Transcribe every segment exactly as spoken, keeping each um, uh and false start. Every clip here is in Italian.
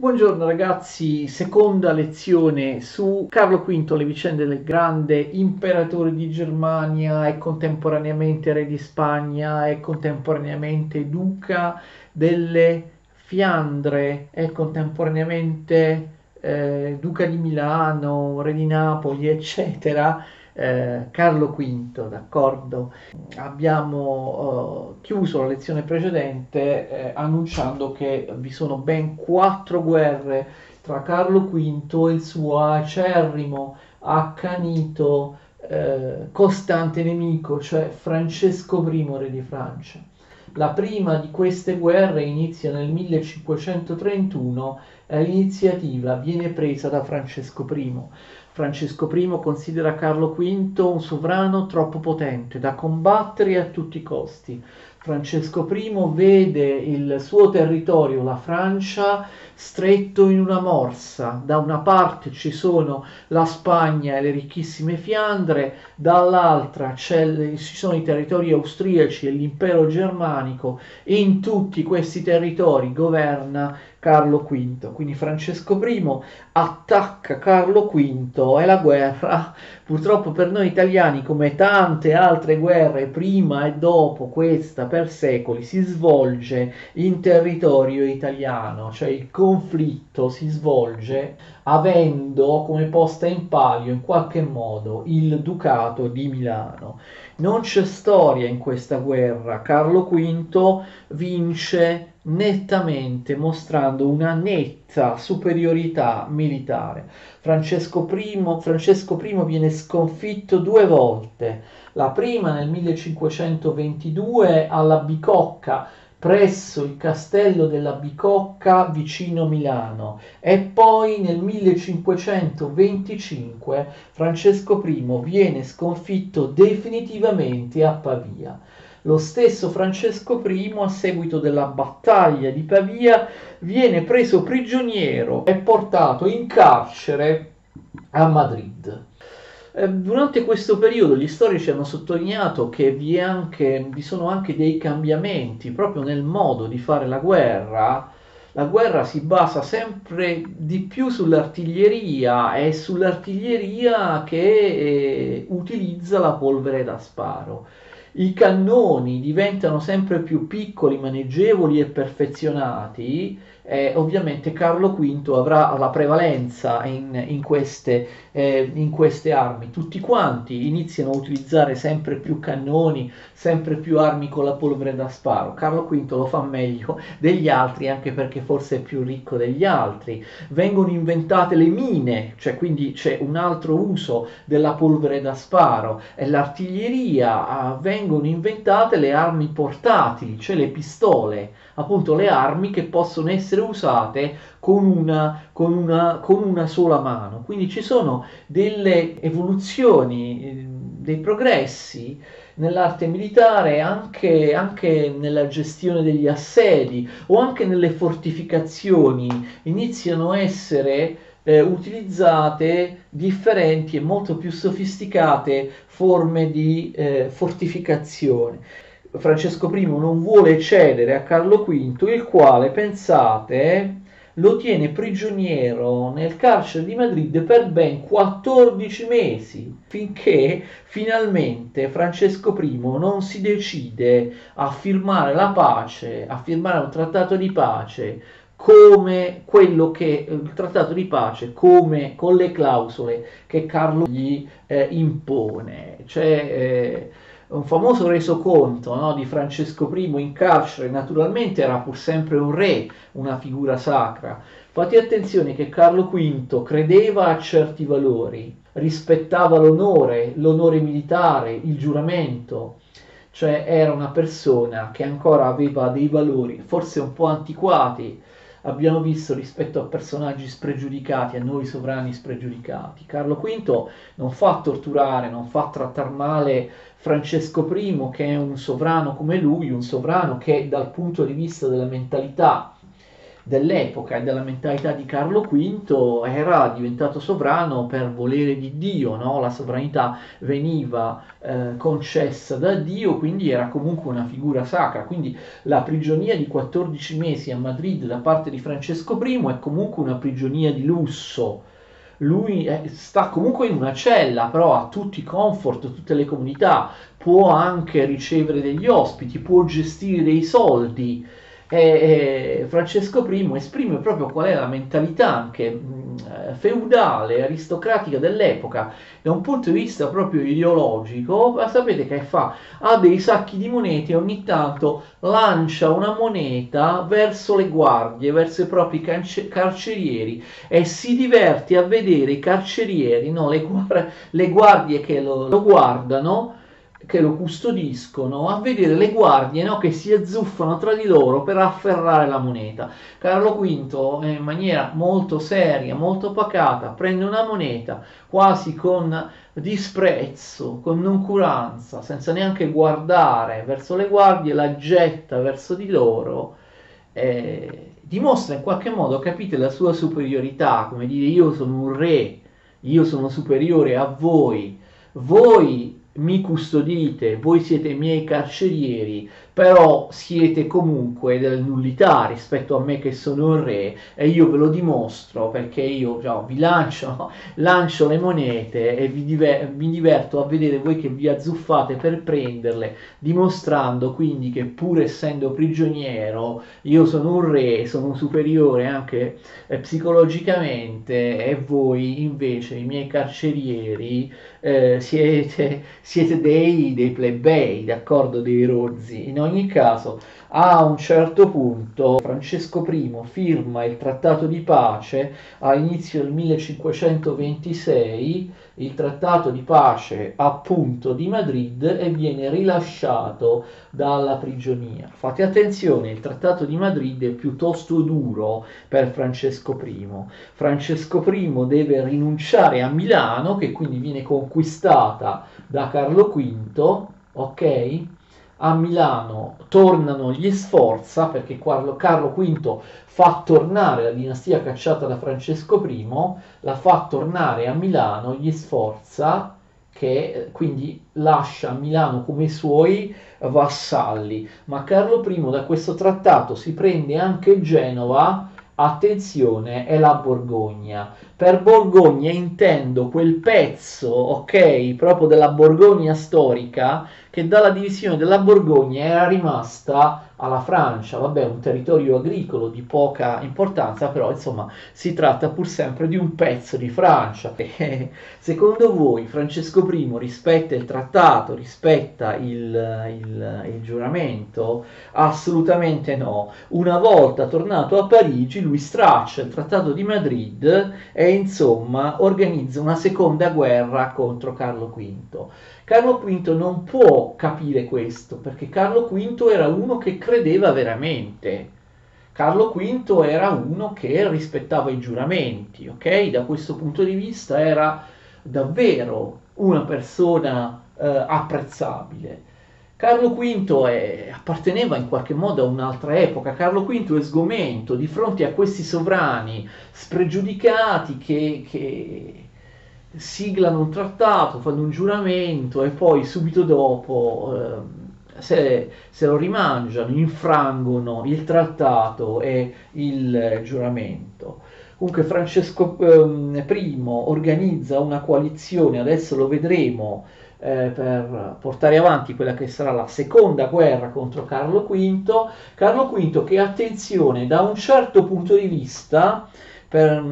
Buongiorno ragazzi, seconda lezione su Carlo quinto, le vicende del grande imperatore di Germania e contemporaneamente re di Spagna e contemporaneamente duca delle Fiandre e contemporaneamente eh, duca di Milano, re di Napoli, eccetera. Eh, Carlo quinto, d'accordo? Abbiamo eh, chiuso la lezione precedente eh, annunciando che vi sono ben quattro guerre tra Carlo quinto e il suo acerrimo, accanito, eh, costante nemico, cioè Francesco primo, re di Francia. La prima di queste guerre inizia nel millecinquecentotrentuno e l'iniziativa viene presa da Francesco primo. Francesco primo considera Carlo quinto un sovrano troppo potente da combattere a tutti i costi. Francesco I vede il suo territorio, la Francia, stretto in una morsa. Da una parte ci sono la Spagna e le ricchissime Fiandre, dall'altra ci sono i territori austriaci e l'impero germanico. In tutti questi territori governa Carlo quinto. Quindi Francesco I attacca Carlo quinto e la guerra, purtroppo per noi italiani, come tante altre guerre prima e dopo questa, per secoli si svolge in territorio italiano, cioè il conflitto si svolge avendo come posta in palio in qualche modo il Ducato di Milano. Non c'è storia in questa guerra, Carlo quinto vince nettamente mostrando una netta superiorità militare. Francesco I, Francesco I viene sconfitto due volte, la prima nel millecinquecentoventidue alla Bicocca, presso il castello della Bicocca vicino Milano, e poi nel millecinquecentoventicinque Francesco I viene sconfitto definitivamente a Pavia. Lo stesso Francesco I, a seguito della battaglia di Pavia, viene preso prigioniero e portato in carcere a Madrid. Durante questo periodo gli storici hanno sottolineato che vi, è anche, vi sono anche dei cambiamenti proprio nel modo di fare la guerra. La guerra si basa sempre di più sull'artiglieria e sull'artiglieria che eh, utilizza la polvere da sparo. I cannoni diventano sempre più piccoli, maneggevoli e perfezionati, e ovviamente Carlo quinto avrà la prevalenza in, in, queste, eh, in queste armi. Tutti quanti iniziano a utilizzare sempre più cannoni, sempre più armi con la polvere da sparo. Carlo quinto lo fa meglio degli altri, anche perché forse è più ricco degli altri. Vengono inventate le mine, cioè quindi c'è un altro uso della polvere da sparo, e l'artiglieria. Eh, vengono inventate le armi portatili, cioè le pistole, appunto le armi che possono essere usate con una, con una, con una sola mano. Quindi ci sono delle evoluzioni, dei progressi nell'arte militare, anche, anche nella gestione degli assedi o anche nelle fortificazioni. Iniziano a essere eh, utilizzate differenti e molto più sofisticate forme di eh, fortificazione. Francesco I non vuole cedere a Carlo quinto, il quale, pensate, lo tiene prigioniero nel carcere di Madrid per ben quattordici mesi, finché finalmente Francesco I non si decide a firmare la pace, a firmare un trattato di pace come quello che il trattato di pace, come con le clausole che Carlo gli eh, impone. Cioè, eh, un famoso resoconto, no, di Francesco I in carcere. Naturalmente era pur sempre un re, una figura sacra. Fate attenzione che Carlo quinto credeva a certi valori, rispettava l'onore, l'onore militare, il giuramento, cioè era una persona che ancora aveva dei valori forse un po' antiquati, abbiamo visto, rispetto a personaggi spregiudicati, a noi sovrani spregiudicati. Carlo quinto non fa torturare, non fa trattare male Francesco I, che è un sovrano come lui, un sovrano che dal punto di vista della mentalità dell'epoca e della mentalità di Carlo V, era diventato sovrano per volere di Dio, no? La sovranità veniva eh, concessa da Dio, quindi era comunque una figura sacra, quindi la prigionia di quattordici mesi a Madrid da parte di Francesco Primo è comunque una prigionia di lusso. Lui è, sta comunque in una cella, però ha tutti i comfort, tutte le comodità, può anche ricevere degli ospiti, può gestire dei soldi. E Francesco Primo esprime proprio qual è la mentalità anche mh, feudale, aristocratica dell'epoca da un punto di vista proprio ideologico. Sapete che fa? Ha dei sacchi di monete e ogni tanto lancia una moneta verso le guardie, verso i propri carcerieri, e si diverte a vedere i carcerieri, no? le, guard- le guardie che lo, lo guardano, che lo custodiscono, a vedere le guardie, no, che si azzuffano tra di loro per afferrare la moneta. Carlo Quinto in maniera molto seria, molto pacata, prende una moneta quasi con disprezzo, con noncuranza, senza neanche guardare verso le guardie, la getta verso di loro, eh, dimostra in qualche modo, capite, la sua superiorità, come dire: io sono un re, io sono superiore a voi, voi mi custodite, voi siete i miei carcerieri, però siete comunque della nullità rispetto a me che sono un re, e io ve lo dimostro perché io già, vi lancio, lancio le monete e vi diver- mi diverto a vedere voi che vi azzuffate per prenderle, dimostrando quindi che pur essendo prigioniero io sono un re, sono un superiore anche eh, psicologicamente, e voi invece, i miei carcerieri, eh, siete, siete dei, dei plebei, d'accordo, dei rozzi. In ogni caso, a un certo punto Francesco Primo firma il trattato di pace all'inizio del millecinquecentoventisei, il trattato di pace appunto di Madrid, e viene rilasciato dalla prigionia. Fate attenzione, il trattato di Madrid è piuttosto duro per Francesco Primo. Francesco Primo deve rinunciare a Milano, che quindi viene conquistata da Carlo Quinto, ok? A Milano tornano gli Sforza, perché Carlo Quinto fa tornare la dinastia cacciata da Francesco Primo, la fa tornare a Milano gli Sforza, che quindi lascia Milano come i suoi vassalli. Ma Carlo Primo da questo trattato si prende anche Genova, attenzione, è la Borgogna. Per Borgogna intendo quel pezzo, ok, proprio della Borgogna storica, che dalla divisione della Borgogna era rimasta alla Francia. Vabbè, un territorio agricolo di poca importanza, però insomma si tratta pur sempre di un pezzo di Francia. Secondo voi Francesco Primo rispetta il trattato, rispetta il, il, il giuramento? Assolutamente no. Una volta tornato a Parigi lui straccia il trattato di Madrid e insomma organizza una seconda guerra contro Carlo Quinto. Carlo Quinto non può capire questo, perché Carlo Quinto era uno che credeva veramente. Carlo Quinto era uno che rispettava i giuramenti, ok? Da questo punto di vista era davvero una persona eh, apprezzabile. Carlo Quinto è, apparteneva in qualche modo a un'altra epoca. Carlo Quinto è sgomento di fronte a questi sovrani spregiudicati che... che siglano un trattato, fanno un giuramento e poi subito dopo eh, se, se lo rimangiano, infrangono il trattato e il giuramento. Comunque Francesco Primo organizza una coalizione, adesso lo vedremo, eh, per portare avanti quella che sarà la seconda guerra contro Carlo Quinto. Carlo Quinto che, attenzione, da un certo punto di vista, per...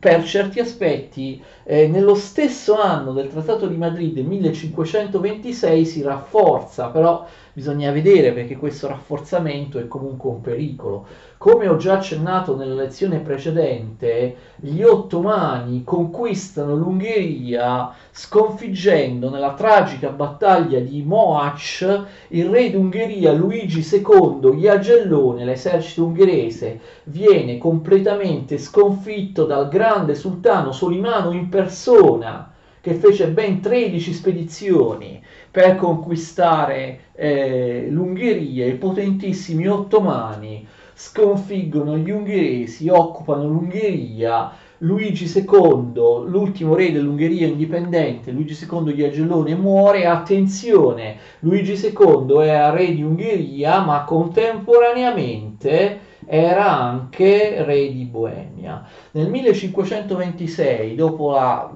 per certi aspetti, eh, nello stesso anno del Trattato di Madrid, millecinquecentoventisei, si rafforza, però bisogna vedere, perché questo rafforzamento è comunque un pericolo. Come ho già accennato nella lezione precedente, gli ottomani conquistano l'Ungheria sconfiggendo nella tragica battaglia di Mohács il re d'Ungheria Luigi Secondo Jagellone. L'esercito ungherese viene completamente sconfitto dal grande sultano Solimano in persona, che fece ben tredici spedizioni per conquistare eh, l'Ungheria. I potentissimi ottomani sconfiggono gli ungheresi, occupano l'Ungheria. Luigi secondo, l'ultimo re dell'Ungheria indipendente, Luigi secondo Ghiagellone, muore. Attenzione, Luigi secondo era re di Ungheria, ma contemporaneamente era anche re di Boemia. Nel millecinquecentoventisei, dopo la,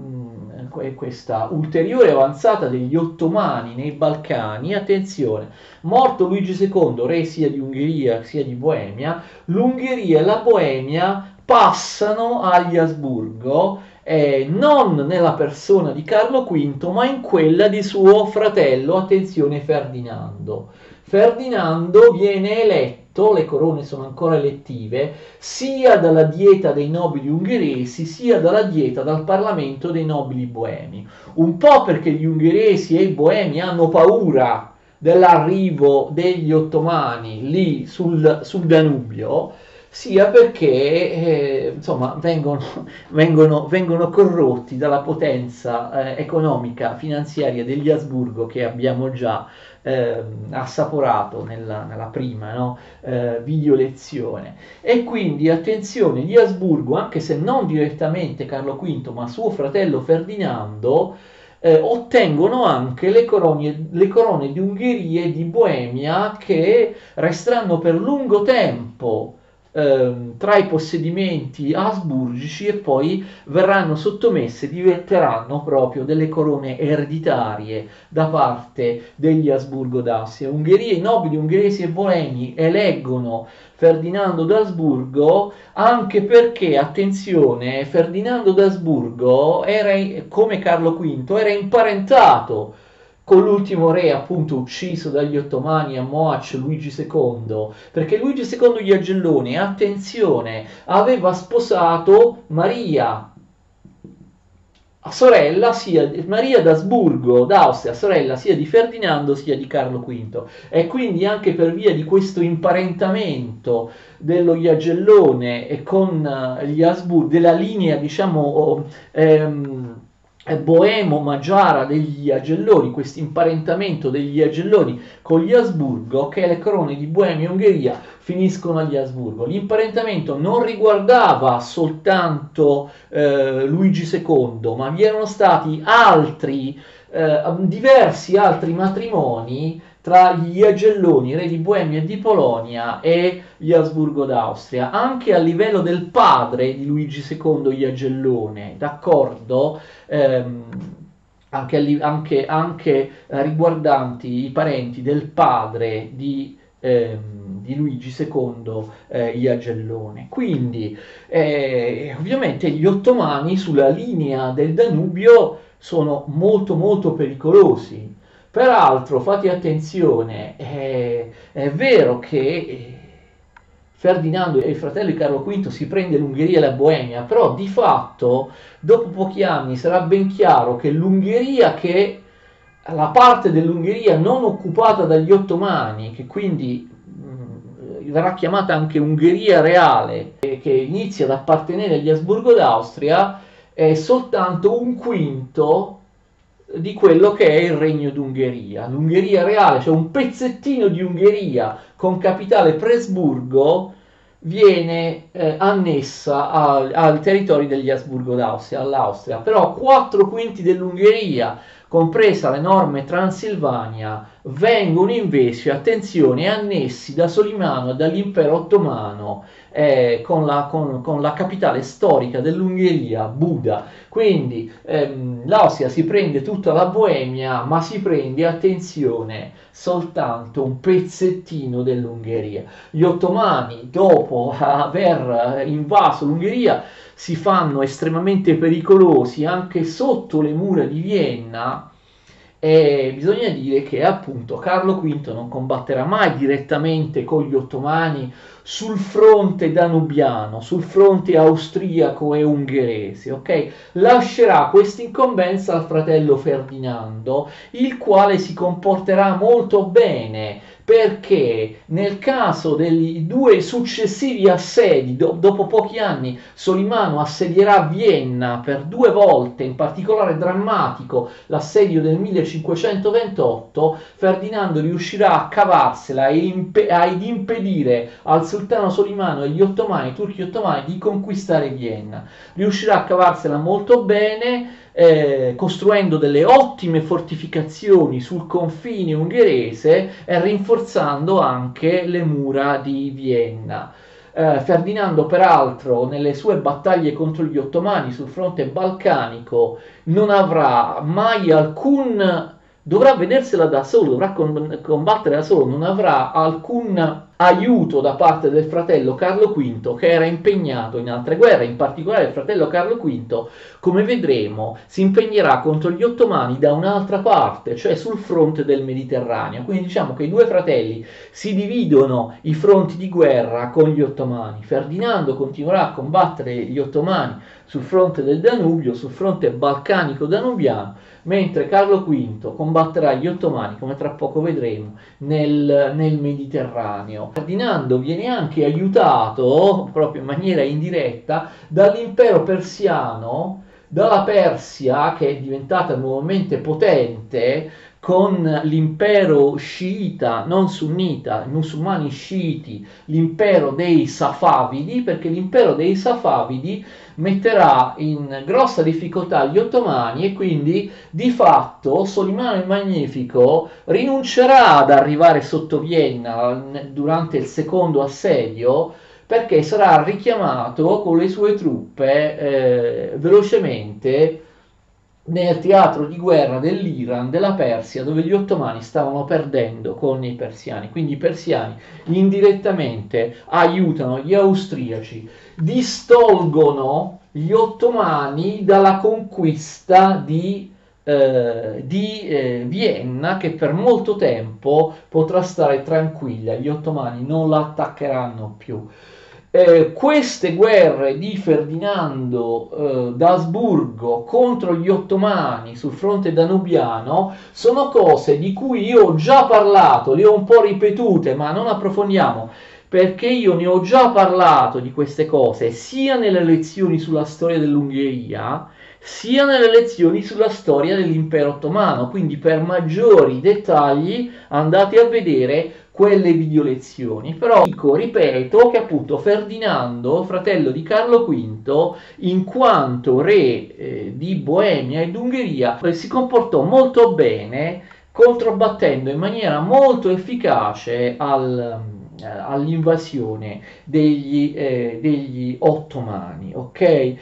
mh, questa ulteriore avanzata degli ottomani nei Balcani, attenzione, morto Luigi secondo, re sia di Ungheria sia di Boemia, l'Ungheria e la Boemia passano agli Asburgo, eh, non nella persona di Carlo quinto, ma in quella di suo fratello, attenzione, Ferdinando. Ferdinando viene eletto, le corone sono ancora elettive, sia dalla dieta dei nobili ungheresi, sia dalla dieta dal Parlamento dei nobili boemi. Un po' perché gli ungheresi e i boemi hanno paura dell'arrivo degli ottomani lì sul, sul Danubio, sia perché eh, insomma, vengono, vengono, vengono corrotti dalla potenza eh, economica, finanziaria degli Asburgo, che abbiamo già eh, assaporato nella, nella prima no? eh, video lezione. E quindi, attenzione, gli Asburgo, anche se non direttamente Carlo quinto, ma suo fratello Ferdinando, Eh, ottengono anche le corone, le corone di Ungheria e di Boemia, che resteranno per lungo tempo ehm, tra i possedimenti asburgici e poi verranno sottomesse, diventeranno proprio delle corone ereditarie da parte degli Asburgo d'Assia. Ungheria, i nobili ungheresi e boemi eleggono Ferdinando d'Asburgo, anche perché, attenzione, Ferdinando d'Asburgo era, come Carlo quinto, era imparentato con l'ultimo re appunto ucciso dagli ottomani a Moaci, Luigi secondo, perché Luigi secondo Ghiagellone, attenzione, aveva sposato Maria, sorella sia di Maria d'Asburgo d'Austria, sorella sia di Ferdinando sia di Carlo quinto, e quindi anche per via di questo imparentamento dello Ghiagellone e con gli Asburgo, della linea diciamo ehm, boemo-magiara degli Agelloni, questo imparentamento degli Agelloni con gli Asburgo, che le corone di Boemia e Ungheria finiscono agli Asburgo. L'imparentamento non riguardava soltanto eh, Luigi secondo, ma vi erano stati altri, eh, diversi altri matrimoni tra gli Agelloni, re di Boemia e di Polonia, e gli Asburgo d'Austria, anche a livello del padre di Luigi secondo Ghiagellone, d'accordo? Ehm, anche, anche, anche riguardanti i parenti del padre di, ehm, di Luigi secondo eh, Ghiagellone. Quindi, eh, ovviamente, gli ottomani sulla linea del Danubio sono molto molto pericolosi. Peraltro, fate attenzione, è, è vero che Ferdinando e il fratello di Carlo quinto si prende l'Ungheria e la Boemia, però di fatto dopo pochi anni sarà ben chiaro che l'Ungheria, che la parte dell'Ungheria non occupata dagli ottomani, che quindi mh, verrà chiamata anche Ungheria reale, che, che inizia ad appartenere agli Asburgo d'Austria, è soltanto un quinto di quello che è il regno d'Ungheria. L'Ungheria reale, cioè un pezzettino di Ungheria con capitale Presburgo, viene eh, annessa al, al territorio degli Asburgo d'Austria, all'Austria. Però quattro quinti dell'Ungheria, compresa l'enorme Transilvania, vengono invece, attenzione, annessi da Solimano e dall'impero ottomano, eh, con, la, con, con la capitale storica dell'Ungheria, Buda. Quindi ehm, l'Austria si prende tutta la Boemia, ma si prende, attenzione, soltanto un pezzettino dell'Ungheria. Gli ottomani, dopo aver invaso l'Ungheria, si fanno estremamente pericolosi anche sotto le mura di Vienna, e bisogna dire che appunto Carlo quinto non combatterà mai direttamente con gli ottomani sul fronte danubiano, sul fronte austriaco e ungherese, ok? Lascerà questa incombenza al fratello Ferdinando, il quale si comporterà molto bene perché nel caso dei due successivi assedi, do, dopo pochi anni, Solimano assedierà Vienna per due volte, in particolare drammatico l'assedio del millecinquecentoventotto, Ferdinando riuscirà a cavarsela e imp- ad impedire al sultano Solimano e gli ottomani, i turchi ottomani, di conquistare Vienna. Riuscirà a cavarsela molto bene, Eh, costruendo delle ottime fortificazioni sul confine ungherese e rinforzando anche le mura di Vienna. Eh, Ferdinando, peraltro, nelle sue battaglie contro gli ottomani sul fronte balcanico non avrà mai alcun... dovrà vedersela da solo, dovrà combattere da solo, non avrà alcun aiuto da parte del fratello Carlo V, che era impegnato in altre guerre. In particolare il fratello Carlo V, come vedremo, si impegnerà contro gli ottomani da un'altra parte, cioè sul fronte del Mediterraneo. Quindi diciamo che i due fratelli si dividono i fronti di guerra con gli ottomani. Ferdinando continuerà a combattere gli ottomani sul fronte del Danubio, sul fronte balcanico-danubiano, mentre Carlo V combatterà gli ottomani, come tra poco vedremo, nel, nel Mediterraneo. Ferdinando viene anche aiutato, proprio in maniera indiretta, dall'impero persiano, dalla Persia, che è diventata nuovamente potente, con l'impero sciita, non sunnita, i musulmani sciiti, l'impero dei Safavidi, perché l'impero dei Safavidi metterà in grossa difficoltà gli ottomani, e quindi di fatto Solimano il Magnifico rinuncerà ad arrivare sotto Vienna durante il secondo assedio, perché sarà richiamato con le sue truppe eh, velocemente nel teatro di guerra dell'Iran, della Persia, dove gli ottomani stavano perdendo con i persiani. Quindi i persiani indirettamente aiutano gli austriaci, distolgono gli ottomani dalla conquista di, eh, di eh, Vienna, che per molto tempo potrà stare tranquilla, gli ottomani non la attaccheranno più. Eh, queste guerre di Ferdinando eh, d'Asburgo contro gli ottomani sul fronte danubiano sono cose di cui io ho già parlato, le ho un po' ripetute, ma non approfondiamo, perché io ne ho già parlato di queste cose sia nelle lezioni sulla storia dell'Ungheria, sia nelle lezioni sulla storia dell'impero ottomano. Quindi per maggiori dettagli andate a vedere quelle video lezioni, però dico, ripeto che appunto Ferdinando, fratello di Carlo V, in quanto re eh, di Boemia e d'Ungheria, eh, si comportò molto bene, controbattendo in maniera molto efficace al, eh, all'invasione degli, eh, degli ottomani. Ok?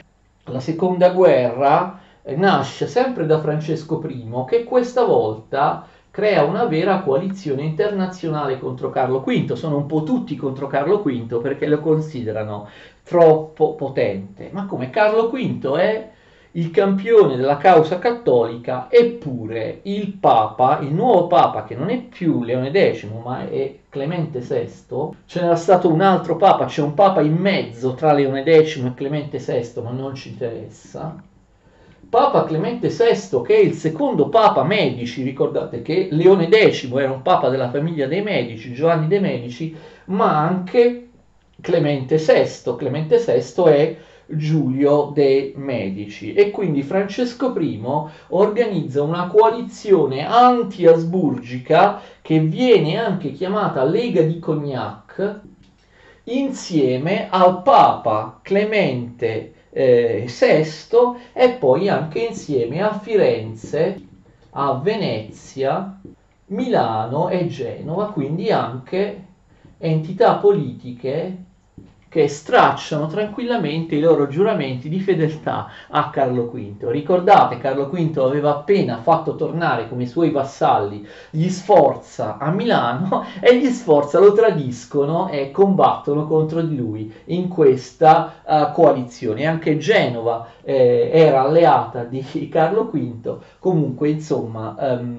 La seconda guerra eh, nasce sempre da Francesco I, che questa volta crea una vera coalizione internazionale contro Carlo V. Sono un po' tutti contro Carlo V perché lo considerano troppo potente. Ma come, Carlo V è il campione della causa cattolica, eppure il Papa, il nuovo Papa, che non è più Leone X ma è Clemente sesto, c'era stato un altro Papa, c'è un Papa in mezzo tra Leone X e Clemente sesto, ma non ci interessa. Papa Clemente sesto, che è il secondo Papa Medici, ricordate che Leone X era un Papa della famiglia dei Medici, Giovanni dei Medici, ma anche Clemente sesto. Clemente sesto è Giulio dei Medici, e quindi Francesco I organizza una coalizione anti-asburgica, che viene anche chiamata Lega di Cognac, insieme al Papa Clemente Eh, sesto, e poi anche insieme a Firenze, a Venezia, Milano e Genova, quindi anche entità politiche che stracciano tranquillamente i loro giuramenti di fedeltà a Carlo V. Ricordate, Carlo V aveva appena fatto tornare come suoi vassalli gli Sforza a Milano, e gli Sforza lo tradiscono e combattono contro di lui in questa uh, coalizione. Anche Genova eh, era alleata di Carlo V, comunque insomma um,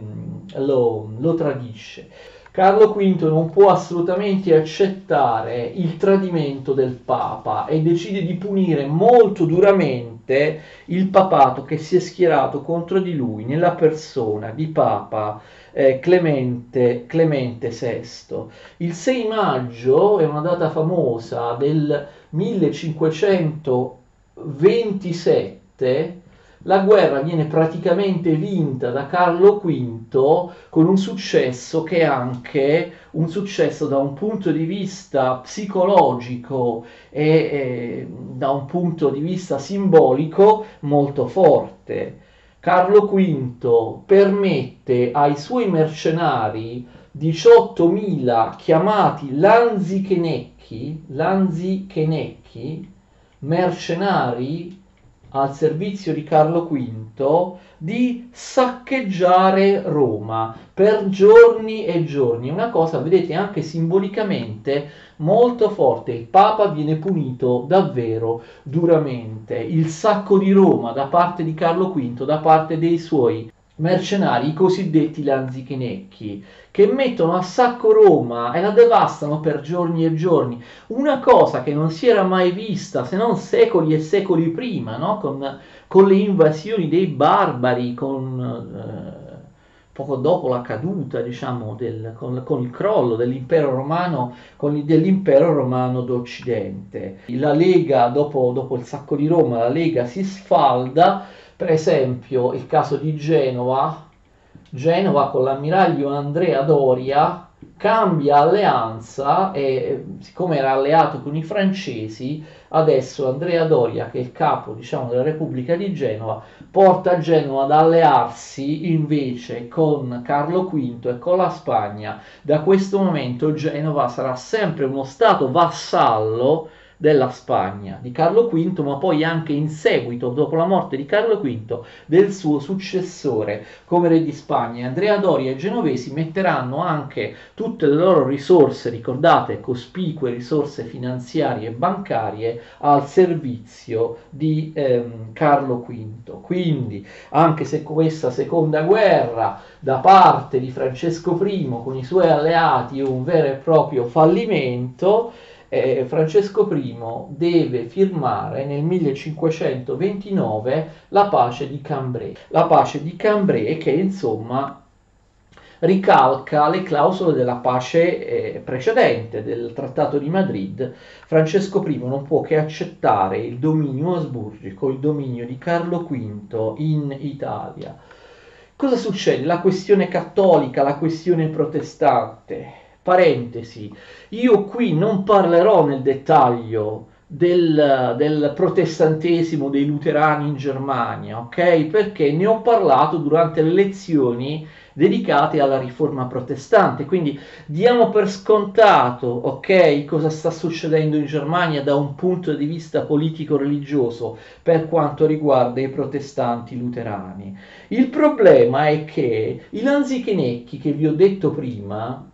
lo, lo tradisce. Carlo V non può assolutamente accettare il tradimento del Papa e decide di punire molto duramente mente il papato che si è schierato contro di lui nella persona di Papa eh, Clemente, Clemente sesto. Il sei maggio è una data famosa del millecinquecentoventisette. La guerra viene praticamente vinta da Carlo quinto con un successo che è anche un successo da un punto di vista psicologico e eh, da un punto di vista simbolico molto forte. Carlo quinto permette ai suoi mercenari diciottomila chiamati lanzichenecchi, lanzichenecchi, mercenari al servizio di Carlo quinto, di saccheggiare Roma per giorni e giorni. Una cosa, vedete, anche simbolicamente molto forte. Il Papa viene punito davvero duramente. Il sacco di Roma da parte di Carlo quinto, da parte dei suoi mercenari, i cosiddetti lanzichenecchi, che mettono a sacco Roma e la devastano per giorni e giorni. Una cosa che non si era mai vista, se non secoli e secoli prima, no? con, con le invasioni dei barbari, con, eh, poco dopo la caduta, diciamo, del, con, con il crollo dell'impero romano, dell'impero romano d'Occidente. La Lega, dopo, dopo il sacco di Roma, la Lega si sfalda. Per esempio il caso di Genova, Genova con l'ammiraglio Andrea Doria cambia alleanza e siccome era alleato con i francesi, adesso Andrea Doria, che è il capo, diciamo, della Repubblica di Genova, porta Genova ad allearsi invece con Carlo quinto e con la Spagna. Da questo momento Genova sarà sempre uno stato vassallo della Spagna, di Carlo quinto, ma poi anche in seguito, dopo la morte di Carlo quinto, del suo successore come re di Spagna. Andrea Doria e i genovesi metteranno anche tutte le loro risorse, ricordate, cospicue risorse finanziarie e bancarie, al servizio di ehm, Carlo quinto. Quindi, anche se questa seconda guerra da parte di Francesco I con i suoi alleati è un vero e proprio fallimento, Eh, Francesco I deve firmare nel millecinquecentoventinove la pace di Cambrai, la pace di Cambrai che insomma ricalca le clausole della pace eh, precedente del Trattato di Madrid. Francesco I non può che accettare il dominio asburgico, il dominio di Carlo quinto in Italia. Cosa succede? La questione cattolica, la questione protestante. Parentesi, io qui non parlerò nel dettaglio del, del protestantesimo dei luterani in Germania, ok? Perché ne ho parlato durante le lezioni dedicate alla riforma protestante, quindi diamo per scontato, ok, cosa sta succedendo in Germania da un punto di vista politico-religioso per quanto riguarda i protestanti luterani. Il problema è che i lanzichenecchi che vi ho detto prima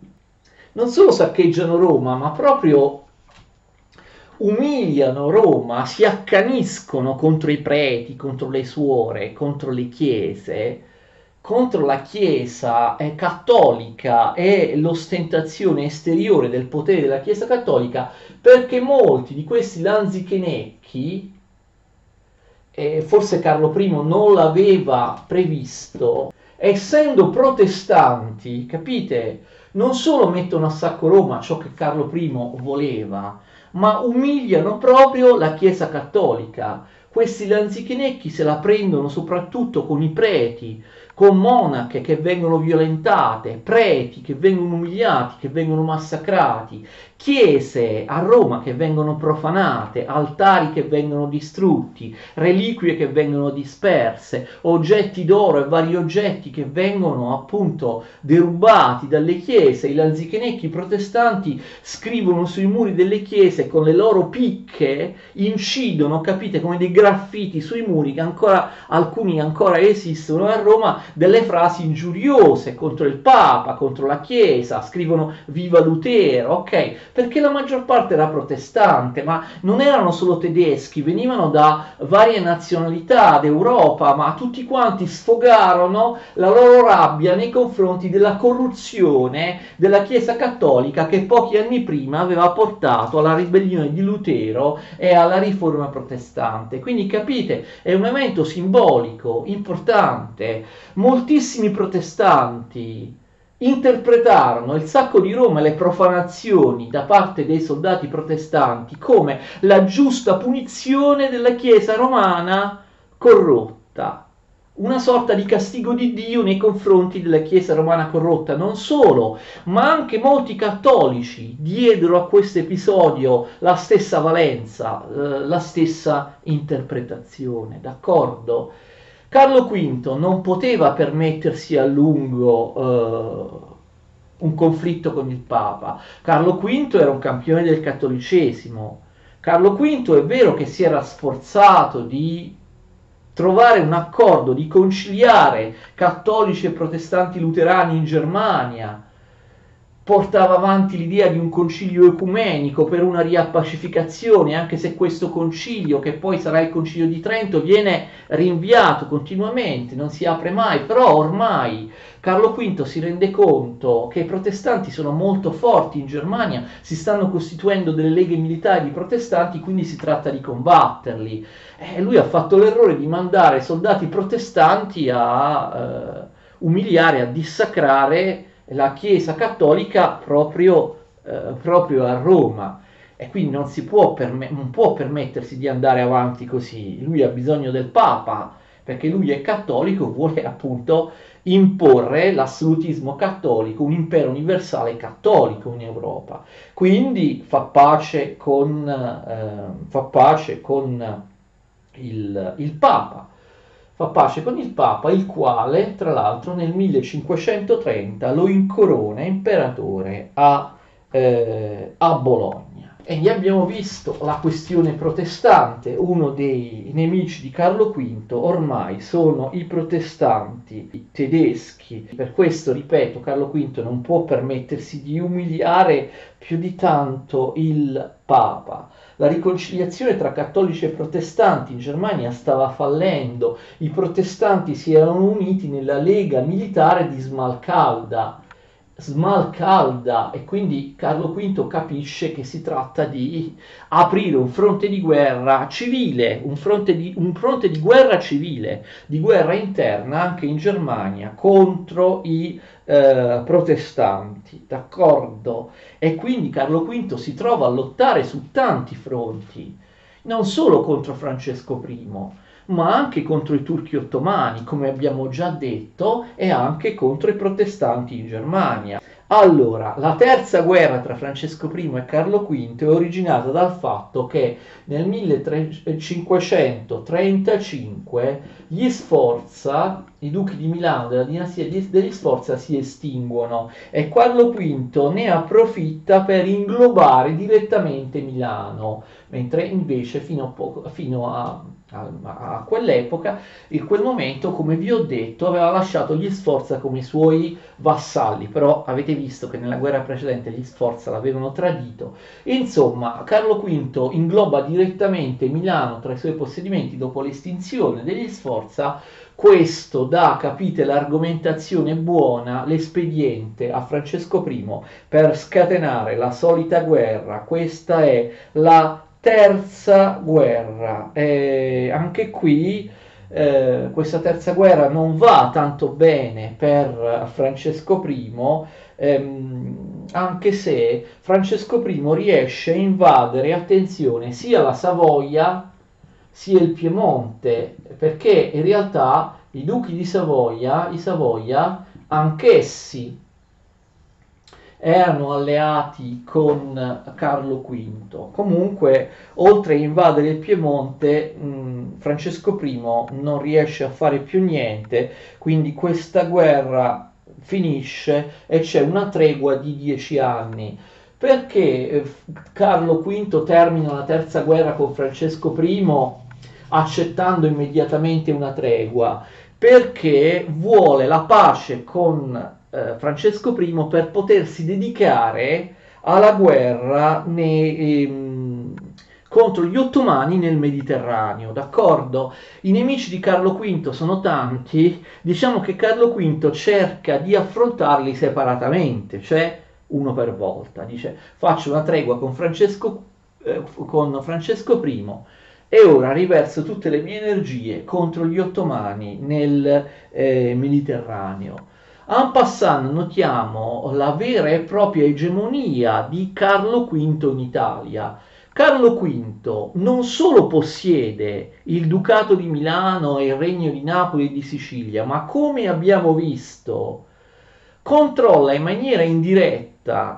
non solo saccheggiano Roma, ma proprio umiliano Roma, si accaniscono contro i preti, contro le suore, contro le chiese, contro la Chiesa cattolica e l'ostentazione esteriore del potere della Chiesa cattolica, perché molti di questi lanzichenecchi, eh, forse Carlo I non l'aveva previsto, essendo protestanti, capite? Non solo mettono a sacco Roma, ciò che Carlo I voleva, ma umiliano proprio la Chiesa cattolica. Questi lanzichenecchi se la prendono soprattutto con i preti, con monache che vengono violentate, preti che vengono umiliati, che vengono massacrati, chiese a Roma che vengono profanate, altari che vengono distrutti, reliquie che vengono disperse, oggetti d'oro e vari oggetti che vengono appunto derubati dalle chiese. I lanzichenecchi protestanti scrivono sui muri delle chiese con le loro picche, incidono, capite, come dei graffiti sui muri, che ancora alcuni ancora esistono a Roma, delle frasi ingiuriose contro il Papa, contro la Chiesa, scrivono viva Lutero, ok? Perché la maggior parte era protestante, ma non erano solo tedeschi, venivano da varie nazionalità d'Europa, ma tutti quanti sfogarono la loro rabbia nei confronti della corruzione della Chiesa Cattolica che pochi anni prima aveva portato alla ribellione di Lutero e alla riforma protestante. Quindi capite, è un evento simbolico, importante. Moltissimi protestanti interpretarono il sacco di Roma e le profanazioni da parte dei soldati protestanti come la giusta punizione della Chiesa romana corrotta, una sorta di castigo di Dio nei confronti della Chiesa romana corrotta. Non solo, ma anche molti cattolici diedero a questo episodio la stessa valenza, la stessa interpretazione, d'accordo? Carlo quinto non poteva permettersi a lungo eh, un conflitto con il Papa. Carlo quinto era un campione del cattolicesimo. Carlo quinto è vero che si era sforzato di trovare un accordo, di conciliare cattolici e protestanti luterani in Germania, portava avanti l'idea di un concilio ecumenico per una riappacificazione, anche se questo concilio, che poi sarà il concilio di Trento, viene rinviato continuamente, non si apre mai, però ormai Carlo quinto si rende conto che i protestanti sono molto forti in Germania, si stanno costituendo delle leghe militari di protestanti, quindi si tratta di combatterli. Eh, lui ha fatto l'errore di mandare soldati protestanti a eh, umiliare, a dissacrare la Chiesa Cattolica proprio, eh, proprio a Roma, e quindi non, si può perme- non può permettersi di andare avanti così. Lui ha bisogno del Papa, perché lui è cattolico, vuole appunto imporre l'assolutismo cattolico, un impero universale cattolico in Europa. Quindi fa pace con, eh, fa pace con il, il Papa. Fa pace con il Papa, il quale tra l'altro nel millecinquecentotrenta lo incorona imperatore a, eh, a Bologna. E abbiamo visto la questione protestante, uno dei nemici di Carlo quinto ormai sono i protestanti i tedeschi. Per questo, ripeto, Carlo quinto non può permettersi di umiliare più di tanto il Papa. La riconciliazione tra cattolici e protestanti in Germania stava fallendo, i protestanti si erano uniti nella lega militare di Smalcalda, Smalcalda, e quindi Carlo quinto capisce che si tratta di aprire un fronte di guerra civile, un fronte di, un fronte di guerra civile, di guerra interna anche in Germania contro i Eh, protestanti, d'accordo? E quindi Carlo quinto si trova a lottare su tanti fronti, non solo contro Francesco primo, ma anche contro i turchi ottomani, come abbiamo già detto, e anche contro i protestanti in Germania. Allora, la terza guerra tra Francesco primo e Carlo quinto è originata dal fatto che nel millecinquecentotrentacinque gli Sforza, i duchi di Milano della dinastia degli Sforza, si estinguono e Carlo quinto ne approfitta per inglobare direttamente Milano, mentre invece fino a, poco, fino a a quell'epoca, in quel momento, come vi ho detto, aveva lasciato gli Sforza come i suoi vassalli, però avete visto che nella guerra precedente gli Sforza l'avevano tradito. Insomma, Carlo quinto ingloba direttamente Milano tra i suoi possedimenti dopo l'estinzione degli Sforza. Questo dà, capite, l'argomentazione buona, l'espediente a Francesco primo per scatenare la solita guerra. Questa è la terza guerra, eh, anche qui eh, questa terza guerra non va tanto bene per Francesco primo, ehm, anche se Francesco primo riesce a invadere, attenzione, sia la Savoia sia il Piemonte, perché in realtà i duchi di Savoia, i Savoia, anch'essi erano alleati con Carlo quinto. Comunque, oltre a invadere il Piemonte, mh, Francesco primo non riesce a fare più niente, quindi questa guerra finisce e c'è una tregua di dieci anni. Perché Carlo quinto termina la terza guerra con Francesco primo accettando immediatamente una tregua? perché vuole la pace con eh, Francesco Primo per potersi dedicare alla guerra nei, ehm, contro gli ottomani nel Mediterraneo, d'accordo? I nemici di Carlo Quinto sono tanti, diciamo che Carlo Quinto cerca di affrontarli separatamente, cioè uno per volta, dice faccio una tregua con Francesco, eh, con Francesco Primo e ora riverso tutte le mie energie contro gli ottomani nel eh, Mediterraneo. En passant notiamo la vera e propria egemonia di Carlo Quinto in Italia. Carlo Quinto non solo possiede il Ducato di Milano e il Regno di Napoli e di Sicilia, ma come abbiamo visto controlla in maniera indiretta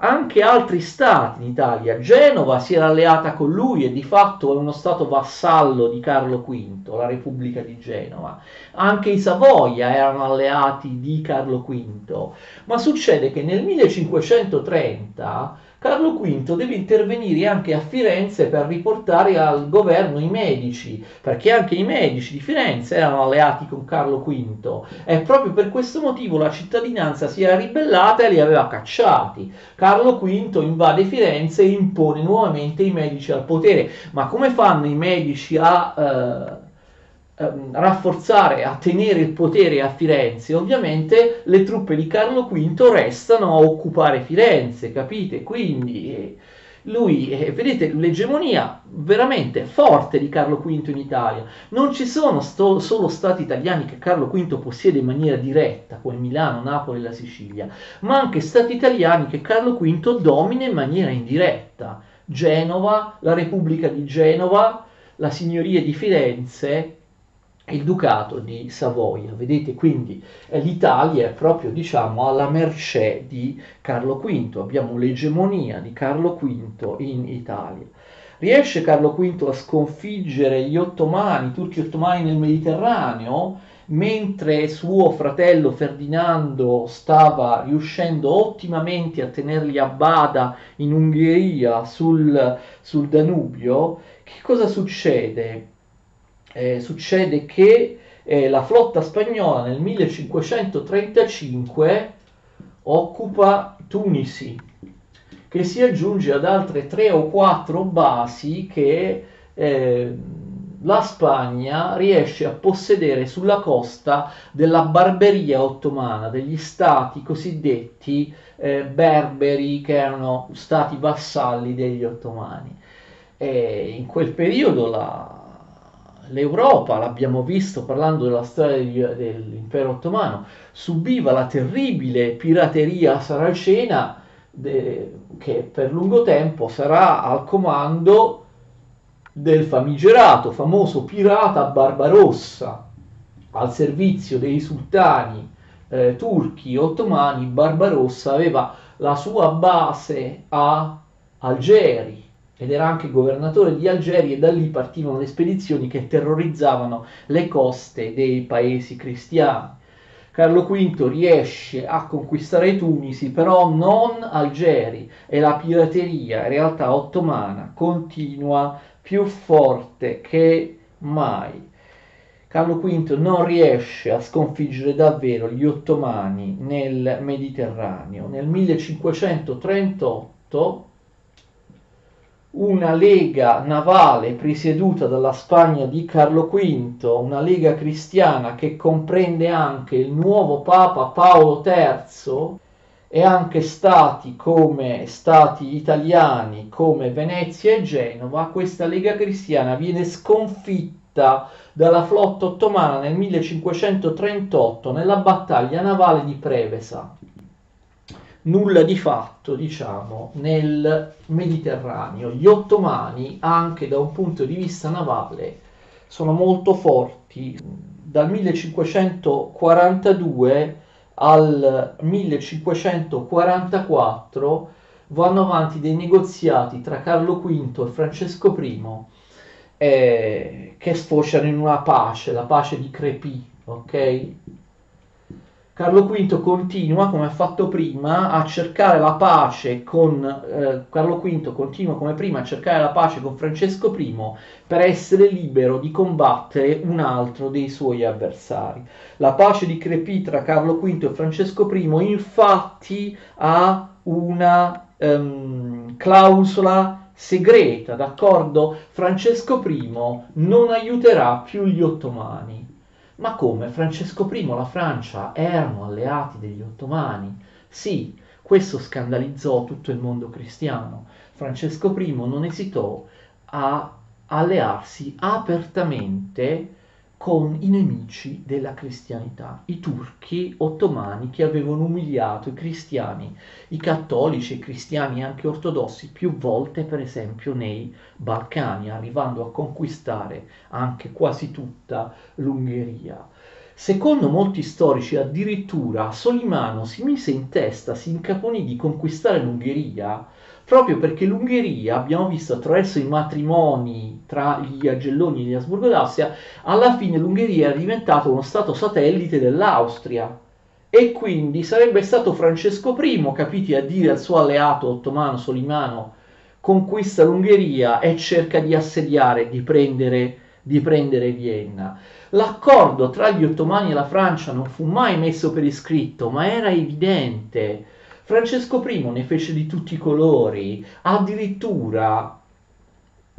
anche altri stati in Italia. Genova si era alleata con lui e di fatto è uno stato vassallo di Carlo Quinto, la Repubblica di Genova. Anche i Savoia erano alleati di Carlo Quinto. Ma succede che nel millecinquecentotrenta Carlo Quinto deve intervenire anche a Firenze per riportare al governo i Medici, perché anche i Medici di Firenze erano alleati con Carlo Quinto e proprio per questo motivo la cittadinanza si era ribellata e li aveva cacciati. Carlo Quinto invade Firenze e impone nuovamente i Medici al potere. Ma come fanno i Medici a... Eh, rafforzare, a tenere il potere a Firenze? Ovviamente le truppe di Carlo Quinto restano a occupare Firenze, capite? Quindi lui, vedete l'egemonia veramente forte di Carlo Quinto in Italia. Non ci sono sto, solo stati italiani che Carlo Quinto possiede in maniera diretta, come Milano, Napoli e la Sicilia, ma anche stati italiani che Carlo Quinto domina in maniera indiretta. Genova, la Repubblica di Genova, la Signoria di Firenze, il Ducato di Savoia, vedete? Quindi eh, l'Italia è proprio, diciamo, alla mercé di Carlo Quinto, abbiamo l'egemonia di Carlo Quinto in Italia. Riesce Carlo Quinto a sconfiggere gli ottomani, i turchi ottomani nel Mediterraneo, mentre suo fratello Ferdinando stava riuscendo ottimamente a tenerli a bada in Ungheria, sul, sul Danubio. Che cosa succede? Eh, succede che eh, la flotta spagnola nel millecinquecentotrentacinque occupa Tunisi, che si aggiunge ad altre tre o quattro basi che eh, la Spagna riesce a possedere sulla costa della Barberia ottomana, degli stati cosiddetti eh, berberi, che erano stati vassalli degli ottomani. E in quel periodo la L'Europa, l'abbiamo visto parlando della storia dell'impero ottomano, subiva la terribile pirateria saracena de, che per lungo tempo sarà al comando del famigerato, famoso pirata Barbarossa, al servizio dei sultani eh, turchi ottomani. Barbarossa aveva la sua base a Algeri ed era anche governatore di Algeri, e da lì partivano le spedizioni che terrorizzavano le coste dei paesi cristiani. Carlo Quinto riesce a conquistare Tunisi, però non Algeri, e la pirateria in realtà ottomana continua più forte che mai. Carlo Quinto non riesce a sconfiggere davvero gli ottomani nel Mediterraneo. Nel millecinquecentotrentotto una lega navale presieduta dalla Spagna di Carlo Quinto, una lega cristiana che comprende anche il nuovo Papa Paolo Terzo e anche stati come stati italiani come Venezia e Genova, questa lega cristiana viene sconfitta dalla flotta ottomana nel millecinquecentotrentotto nella battaglia navale di Prevesa. Nulla di fatto, diciamo, nel Mediterraneo. Gli ottomani, anche da un punto di vista navale, sono molto forti. Dal millecinquecentoquarantadue al millecinquecentoquarantaquattro vanno avanti dei negoziati tra Carlo Quinto e Francesco Primo eh, che sfociano in una pace, la pace di Crépy, ok? Carlo V continua, come ha fatto prima, a cercare la pace con eh, Carlo V continua come prima a cercare la pace con Francesco I per essere libero di combattere un altro dei suoi avversari. La pace di Crépy tra Carlo V e Francesco I infatti ha una um, clausola segreta, d'accordo? Francesco I non aiuterà più gli ottomani. Ma come? Francesco I e la Francia erano alleati degli ottomani? Sì, questo scandalizzò tutto il mondo cristiano. Francesco I non esitò a allearsi apertamente con i nemici della cristianità, i turchi ottomani che avevano umiliato i cristiani, i cattolici e i cristiani anche ortodossi più volte, per esempio nei Balcani, arrivando a conquistare anche quasi tutta l'Ungheria. Secondo molti storici addirittura Solimano si mise in testa, si incaponì di conquistare l'Ungheria proprio perché l'Ungheria, abbiamo visto attraverso i matrimoni tra gli Agelloni e gli Asburgo d'Austria, alla fine l'Ungheria era diventata uno stato satellite dell'Austria e quindi sarebbe stato Francesco I, capiti, a dire al suo alleato ottomano Solimano: conquista l'Ungheria e cerca di assediare, di prendere, di prendere Vienna. L'accordo tra gli ottomani e la Francia non fu mai messo per iscritto, ma era evidente. Francesco I ne fece di tutti i colori, addirittura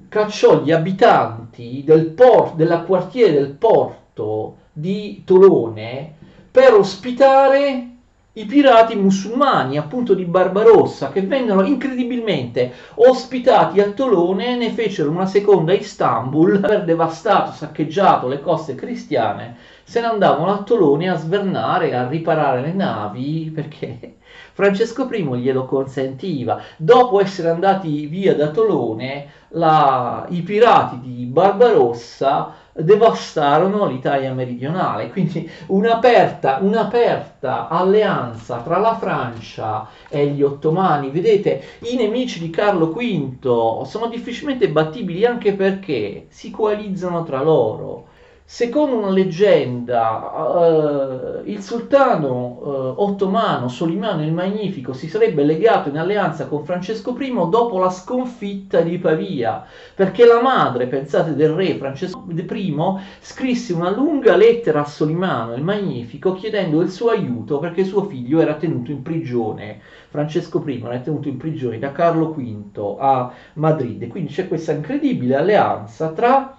cacciò gli abitanti del por- del quartiere del porto di Tolone per ospitare i pirati musulmani, appunto di Barbarossa, che vennero incredibilmente ospitati a Tolone, ne fecero una seconda a Istanbul. Per devastato, saccheggiato le coste cristiane, se ne andavano a Tolone a svernare, a riparare le navi, perché Francesco I glielo consentiva. Dopo essere andati via da Tolone, la, i pirati di Barbarossa devastarono l'Italia meridionale, quindi un'aperta, un'aperta alleanza tra la Francia e gli ottomani. Vedete, i nemici di Carlo V sono difficilmente battibili anche perché si coalizzano tra loro. Secondo una leggenda, eh, il sultano eh, ottomano Solimano il Magnifico si sarebbe legato in alleanza con Francesco I dopo la sconfitta di Pavia, perché la madre, pensate, del re Francesco I scrisse una lunga lettera a Solimano il Magnifico chiedendo il suo aiuto perché suo figlio era tenuto in prigione. Francesco I era tenuto in prigione da Carlo V a Madrid, quindi c'è questa incredibile alleanza tra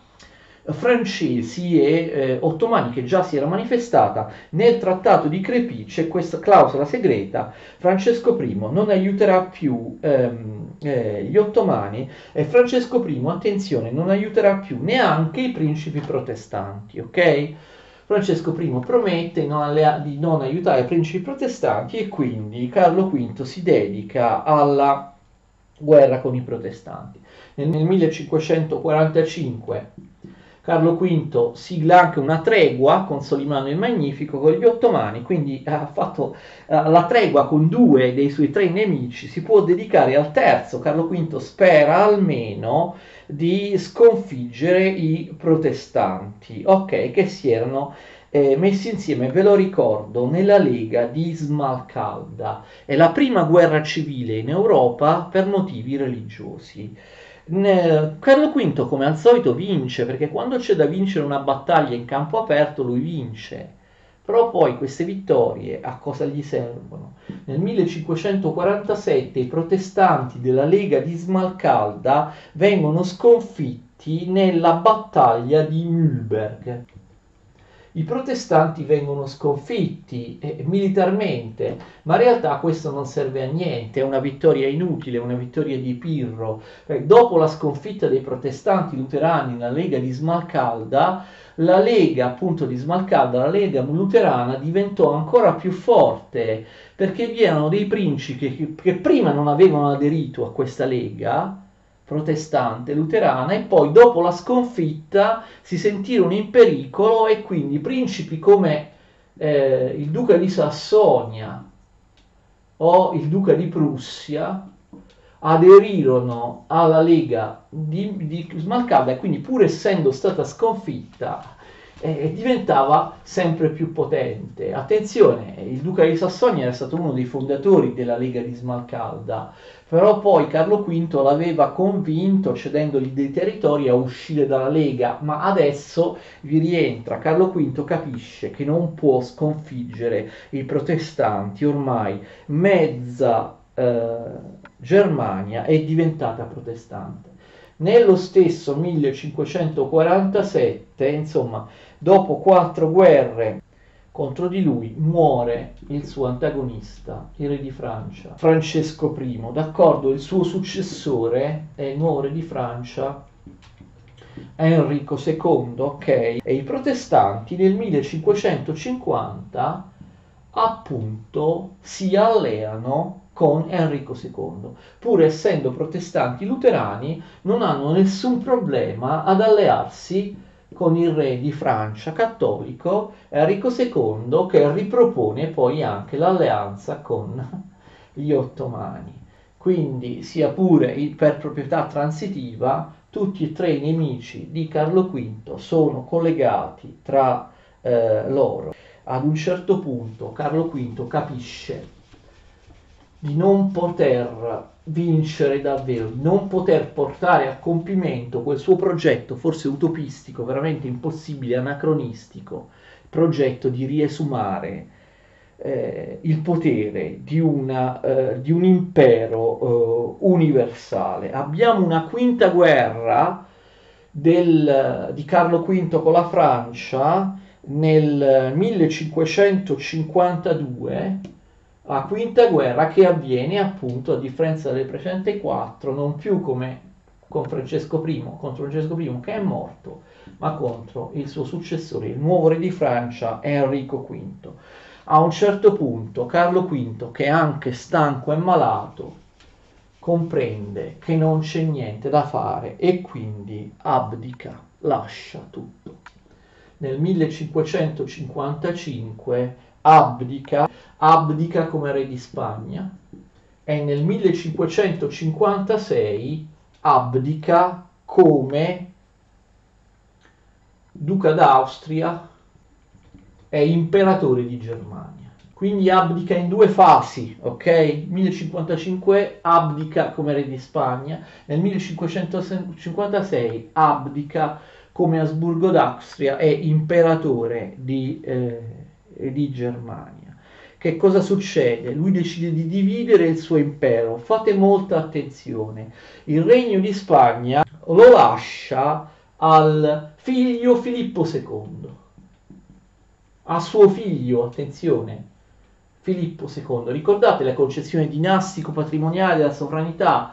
francesi e eh, ottomani che già si era manifestata. Nel trattato di Crépy c'è questa clausola segreta: Francesco I non aiuterà più ehm, eh, gli ottomani e Francesco I, attenzione, non aiuterà più neanche i principi protestanti, ok? Francesco I promette non allea- di non aiutare i principi protestanti e quindi Carlo V si dedica alla guerra con i protestanti. Nel, nel millecinquecentoquarantacinque Carlo V sigla anche una tregua con Solimano il Magnifico, con gli ottomani, quindi ha fatto la tregua con due dei suoi tre nemici, si può dedicare al terzo. Carlo V spera almeno di sconfiggere i protestanti, ok, che si erano eh, messi insieme, ve lo ricordo, nella Lega di Smalcalda. È la prima guerra civile in Europa per motivi religiosi. Carlo V, come al solito, vince, perché quando c'è da vincere una battaglia in campo aperto lui vince, però poi queste vittorie a cosa gli servono? Nel millecinquecentoquarantasette i protestanti della Lega di Smalcalda vengono sconfitti nella battaglia di Mühlberg. I protestanti vengono sconfitti eh, militarmente, ma in realtà questo non serve a niente, è una vittoria inutile, una vittoria di Pirro. Eh, dopo la sconfitta dei protestanti luterani nella Lega di Smalcalda, la Lega appunto di Smalcalda, la Lega luterana, diventò ancora più forte, perché vi erano dei principi che, che prima non avevano aderito a questa Lega protestante luterana e poi dopo la sconfitta si sentirono in pericolo e quindi principi come eh, il duca di Sassonia o il duca di Prussia aderirono alla Lega di, di Smalcalda e quindi, pur essendo stata sconfitta, e diventava sempre più potente. Attenzione, il duca di Sassonia era stato uno dei fondatori della Lega di Smalcalda, però poi Carlo quinto l'aveva convinto, cedendogli dei territori, a uscire dalla Lega, ma adesso vi rientra. Carlo quinto capisce che non può sconfiggere i protestanti, ormai mezza eh, Germania è diventata protestante. Nello stesso millecinquecentoquarantasette, insomma, dopo quattro guerre contro di lui, muore il suo antagonista, il re di Francia, Francesco primo. D'accordo, il suo successore è il nuovo re di Francia, Enrico secondo, ok? E i protestanti nel millecinquecentocinquanta, appunto, si alleano con Enrico secondo. Pur essendo protestanti, luterani non hanno nessun problema ad allearsi con il re di Francia cattolico Enrico secondo, che ripropone poi anche l'alleanza con gli ottomani. Quindi, sia pure per proprietà transitiva, tutti e tre i nemici di Carlo quinto sono collegati tra eh, loro. Ad un certo punto Carlo quinto capisce di non poter vincere davvero, di non poter portare a compimento quel suo progetto, forse utopistico, veramente impossibile, anacronistico, progetto di riesumare eh, il potere di, una, eh, di un impero eh, universale. Abbiamo una quinta guerra del, di Carlo quinto con la Francia nel millecinquecentocinquantadue, la quinta guerra che avviene appunto, a differenza delle precedenti quattro, non più come con Francesco primo, contro Francesco primo che è morto, ma contro il suo successore, il nuovo re di Francia, Enrico quinto. A un certo punto Carlo quinto, che è anche stanco e malato, comprende che non c'è niente da fare e quindi abdica, lascia tutto. Nel millecinquecentocinquantacinque abdica, abdica come re di Spagna, e nel millecinquecentocinquantasei abdica come duca d'Austria e imperatore di Germania. Quindi abdica in due fasi, ok? Nel millecinquantacinque abdica come re di Spagna, nel millecinquecentocinquantasei abdica come Asburgo d'Austria e imperatore di eh, di Germania. Che cosa succede? Lui decide di dividere il suo impero. Fate molta attenzione. Il regno di Spagna lo lascia al figlio Filippo secondo. A suo figlio, attenzione, Filippo secondo. Ricordate la concezione dinastico-patrimoniale della sovranità?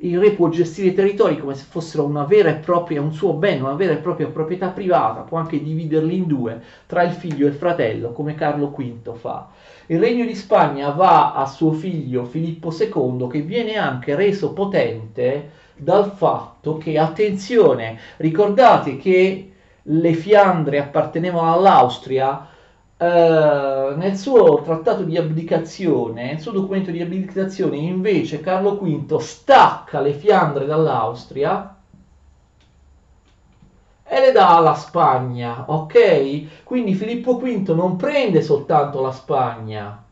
Il re può gestire i territori come se fossero una vera e propria, un suo bene, una vera e propria proprietà privata, può anche dividerli in due tra il figlio e il fratello, come Carlo quinto fa. Il regno di Spagna va a suo figlio Filippo secondo, che viene anche reso potente dal fatto che, attenzione, ricordate che le Fiandre appartenevano all'Austria. Uh, nel suo trattato di abdicazione, nel suo documento di abdicazione, invece Carlo quinto stacca le Fiandre dall'Austria e le dà alla Spagna, ok? Quindi Filippo quinto non prende soltanto la Spagna,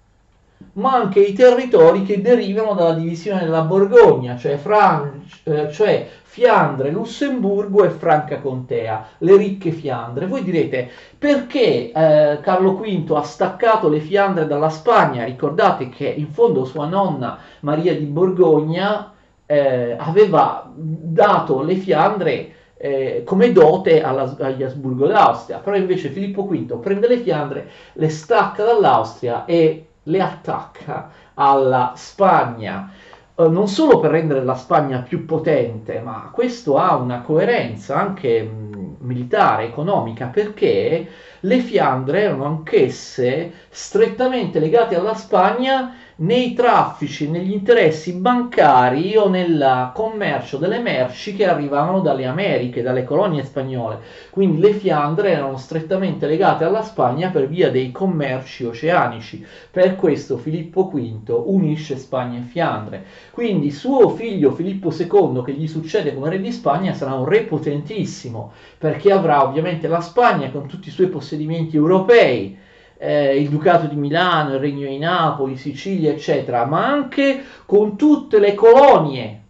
ma anche i territori che derivano dalla divisione della Borgogna, cioè, Fran- cioè Fiandre, Lussemburgo e Franca Contea, le ricche Fiandre. Voi direte, perché eh, Carlo quinto ha staccato le Fiandre dalla Spagna? Ricordate che in fondo sua nonna Maria di Borgogna eh, aveva dato le Fiandre Eh, come dote alla, agli Asburgo d'Austria, però invece Filippo quinto prende le Fiandre, le stacca dall'Austria e le attacca alla Spagna, eh, non solo per rendere la Spagna più potente, ma questo ha una coerenza anche mh, militare, economica, perché le Fiandre erano anch'esse strettamente legate alla Spagna nei traffici, negli interessi bancari o nel commercio delle merci che arrivavano dalle Americhe, dalle colonie spagnole. Quindi le Fiandre erano strettamente legate alla Spagna per via dei commerci oceanici. Per questo Filippo quinto unisce Spagna e Fiandre. Quindi suo figlio Filippo secondo, che gli succede come re di Spagna, sarà un re potentissimo, perché avrà ovviamente la Spagna con tutti i suoi possedimenti europei, Eh, il Ducato di Milano, il Regno di Napoli, Sicilia, eccetera, ma anche con tutte le colonie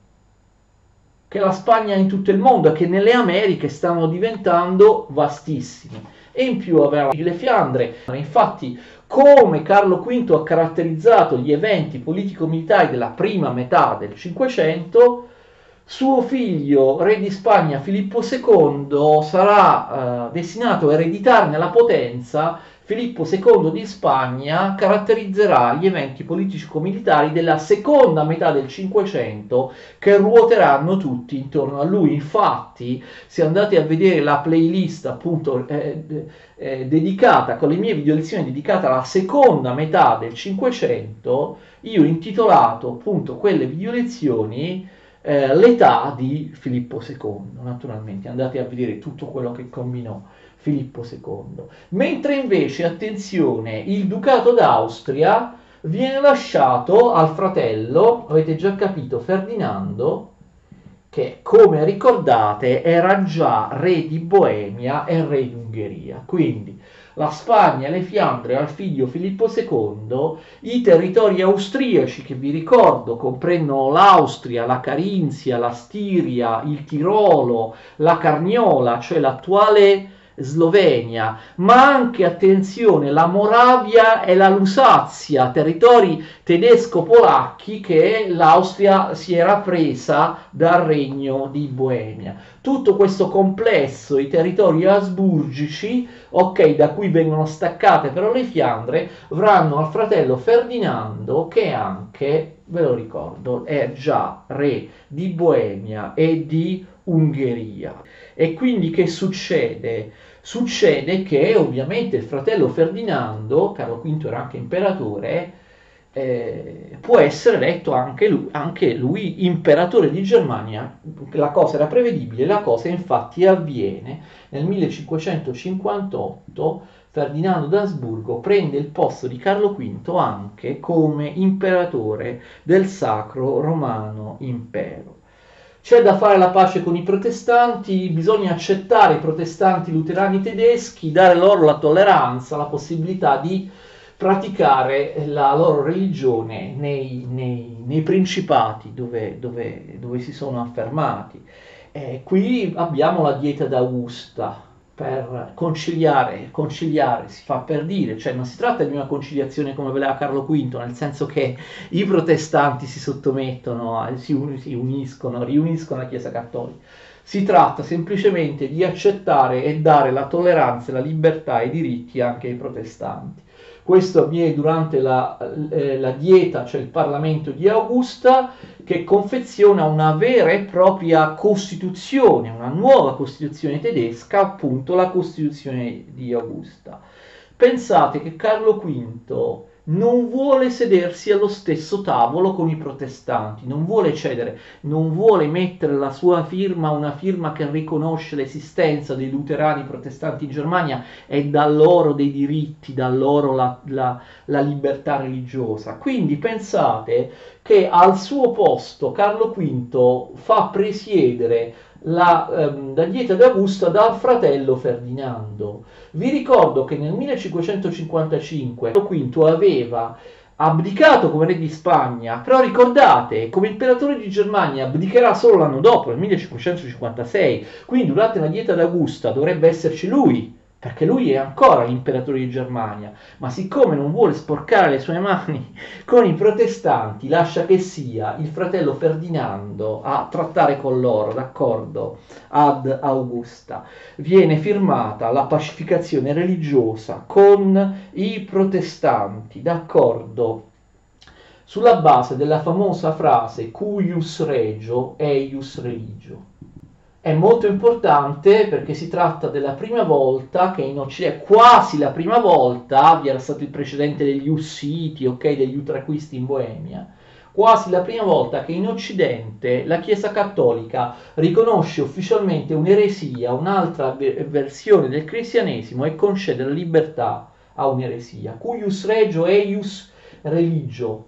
che la Spagna ha in tutto il mondo e che nelle Americhe stanno diventando vastissime. E in più aveva le Fiandre. Infatti, come Carlo quinto ha caratterizzato gli eventi politico-militari della prima metà del Cinquecento, suo figlio, re di Spagna, Filippo secondo, sarà eh, destinato a ereditarne la potenza. Filippo secondo di Spagna caratterizzerà gli eventi politico-militari della seconda metà del Cinquecento, che ruoteranno tutti intorno a lui. Infatti, se andate a vedere la playlist appunto eh, eh, dedicata, con le mie video lezioni dedicate alla seconda metà del Cinquecento, io ho intitolato appunto quelle video lezioni l'età di Filippo secondo, naturalmente andate a vedere tutto quello che combinò Filippo secondo. Mentre invece, attenzione, il Ducato d'Austria viene lasciato al fratello, avete già capito, Ferdinando, che come ricordate era già re di Boemia e re d'Ungheria. Quindi la Spagna e le Fiandre al figlio Filippo secondo, i territori austriaci che vi ricordo comprendono l'Austria, la Carinzia, la Stiria, il Tirolo, la Carniola, cioè l'attuale Slovenia, ma anche, attenzione, la Moravia e la Lusazia, territori tedesco-polacchi che l'Austria si era presa dal regno di Boemia. Tutto questo complesso, i territori asburgici, ok, da cui vengono staccate però le Fiandre, avranno al fratello Ferdinando, che anche, ve lo ricordo, è già re di Boemia e di Ungheria. E quindi che succede? Succede che ovviamente il fratello Ferdinando, Carlo quinto era anche imperatore, eh, può essere eletto anche lui, anche lui imperatore di Germania. La cosa era prevedibile, la cosa infatti avviene. Nel millecinquecentocinquantotto Ferdinando d'Asburgo prende il posto di Carlo quinto anche come imperatore del Sacro Romano Impero. C'è da fare la pace con i protestanti, bisogna accettare i protestanti luterani tedeschi, dare loro la tolleranza, la possibilità di praticare la loro religione nei, nei, nei principati dove, dove, dove si sono affermati. Eh, qui abbiamo la Dieta d'Augusta per conciliare, conciliare si fa per dire, cioè non si tratta di una conciliazione come voleva Carlo quinto, nel senso che i protestanti si sottomettono, si uniscono, riuniscono la Chiesa Cattolica. Si tratta semplicemente di accettare e dare la tolleranza, la libertà e i diritti anche ai protestanti. Questo avviene durante la, eh, la dieta, cioè il Parlamento di Augusta, che confeziona una vera e propria Costituzione, una nuova Costituzione tedesca, appunto la Costituzione di Augusta. Pensate che Carlo quinto non vuole sedersi allo stesso tavolo con i protestanti, non vuole cedere, non vuole mettere la sua firma, una firma che riconosce l'esistenza dei luterani protestanti in Germania e dà loro dei diritti, dà loro la, la, la libertà religiosa. Quindi pensate che al suo posto Carlo quinto fa presiedere La, ehm, la Dieta d'Augusta dal fratello Ferdinando. Vi ricordo che nel millecinquecentocinquantacinque Carlo quinto aveva abdicato come re di Spagna, però ricordate, come imperatore di Germania abdicherà solo l'anno dopo, nel millecinquecentocinquantasei, quindi durante la Dieta d'Augusta dovrebbe esserci lui, perché lui è ancora l'imperatore di Germania, ma siccome non vuole sporcare le sue mani con i protestanti, lascia che sia il fratello Ferdinando a trattare con loro, d'accordo, ad Augusta. Viene firmata la pacificazione religiosa con i protestanti, d'accordo, sulla base della famosa frase «Cuius regio, eius religio». è molto importante perché si tratta della prima volta che in Occidente, quasi la prima volta, vi era stato il precedente degli Ussiti, ok, degli Utraquisti in Boemia, quasi la prima volta che in Occidente la Chiesa Cattolica riconosce ufficialmente un'eresia, un'altra versione del cristianesimo e concede la libertà a un'eresia. Cuius regio eius religio.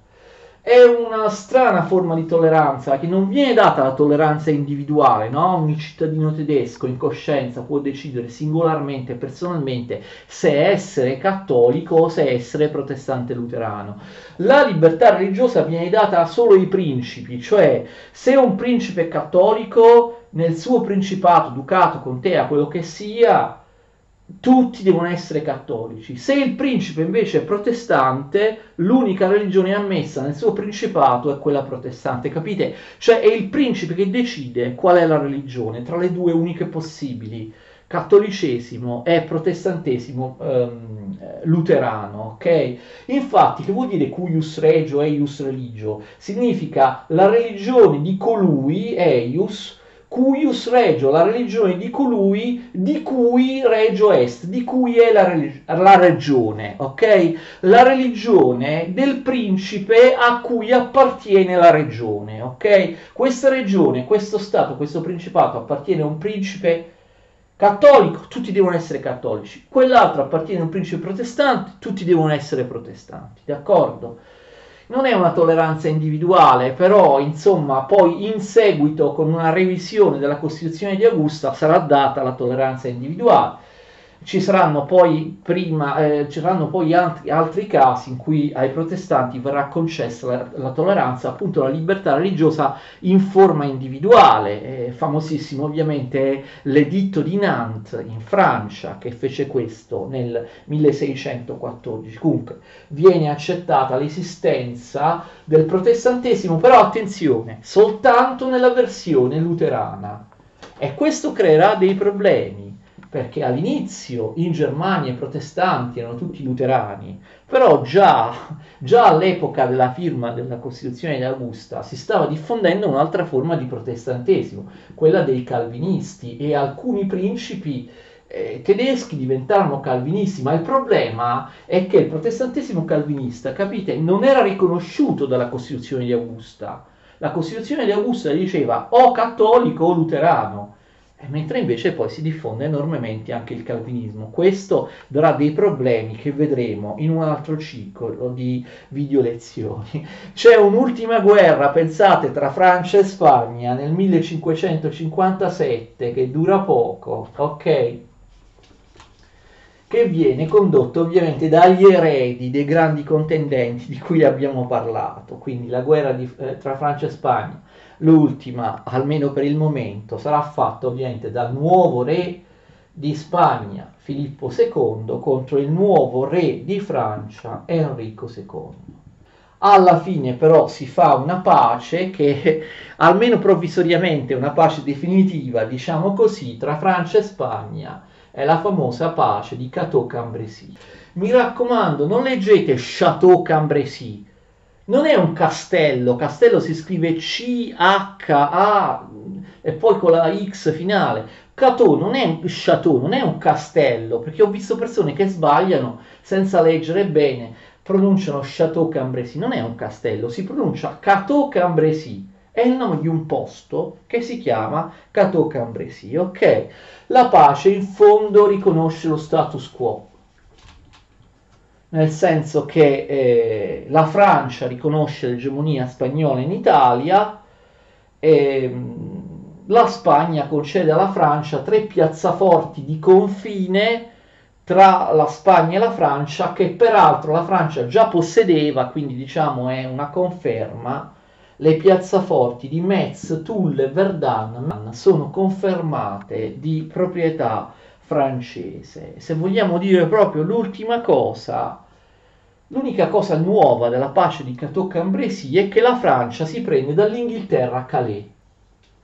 È una strana forma di tolleranza, che non viene data la tolleranza individuale, no? Ogni cittadino tedesco in coscienza può decidere singolarmente e personalmente se essere cattolico o se essere protestante luterano. La libertà religiosa viene data solo ai principi, cioè se un principe cattolico nel suo principato, ducato, contea, quello che sia, tutti devono essere cattolici. Se il principe invece è protestante, l'unica religione ammessa nel suo principato è quella protestante, capite? Cioè è il principe che decide qual è la religione tra le due uniche possibili, cattolicesimo e protestantesimo ehm, luterano, ok? Infatti, che vuol dire cuius regio eius religio? Significa la religione di colui, eius, cuius regio, la religione di colui di cui regio est, di cui è la, relig- la regione, ok? La religione del principe a cui appartiene la regione, ok? Questa regione, questo stato, questo principato appartiene a un principe cattolico, tutti devono essere cattolici, quell'altro appartiene a un principe protestante, tutti devono essere protestanti, d'accordo? Non è una tolleranza individuale, però insomma poi in seguito con una revisione della Costituzione di Augusta sarà data la tolleranza individuale. Ci saranno poi, prima, eh, ci saranno poi altri, altri casi in cui ai protestanti verrà concessa la, la tolleranza, appunto la libertà religiosa in forma individuale. Eh, famosissimo ovviamente l'editto di Nantes in Francia, che fece questo nel milleseicentoquattordici. Comunque viene accettata l'esistenza del protestantesimo, però attenzione, soltanto nella versione luterana, e questo creerà dei problemi. Perché all'inizio in Germania i protestanti erano tutti luterani, però già, già all'epoca della firma della Costituzione di Augusta si stava diffondendo un'altra forma di protestantesimo, quella dei calvinisti, e alcuni principi eh, tedeschi diventarono calvinisti, ma il problema è che il protestantesimo calvinista, capite, non era riconosciuto dalla Costituzione di Augusta. La Costituzione di Augusta diceva o cattolico o luterano, mentre invece poi si diffonde enormemente anche il calvinismo. Questo darà dei problemi che vedremo in un altro ciclo di video lezioni. C'è un'ultima guerra, pensate, tra Francia e Spagna nel millecinquecentocinquantasette, che dura poco, ok? Che viene condotto ovviamente dagli eredi dei grandi contendenti di cui abbiamo parlato, quindi la guerra di, eh, tra Francia e Spagna, l'ultima, almeno per il momento, sarà fatta ovviamente dal nuovo re di Spagna, Filippo secondo, contro il nuovo re di Francia, Enrico secondo. Alla fine però si fa una pace che, almeno provvisoriamente, è una pace definitiva, diciamo così, tra Francia e Spagna. È la famosa pace di Cateau-Cambrésis. Mi raccomando, non leggete Château-Cambrésis. Non è un castello, castello si scrive C H A e poi con la X finale. Cateau non è un château, non è un castello, perché ho visto persone che sbagliano senza leggere bene, pronunciano Château-Cambrésis, non è un castello, si pronuncia Cateau-Cambrésis, è il nome di un posto che si chiama Cateau-Cambrésis, ok? La pace in fondo riconosce lo status quo, nel senso che eh, la Francia riconosce l'egemonia spagnola in Italia, e la Spagna concede alla Francia tre piazzaforti di confine tra la Spagna e la Francia, che peraltro la Francia già possedeva, quindi diciamo è una conferma. Le piazzaforti di Metz, Tulle e Verdun sono confermate di proprietà francese. Se vogliamo dire proprio l'ultima cosa, l'unica cosa nuova della pace di Cateau-Cambrésis è che la Francia si prende dall'Inghilterra Calais,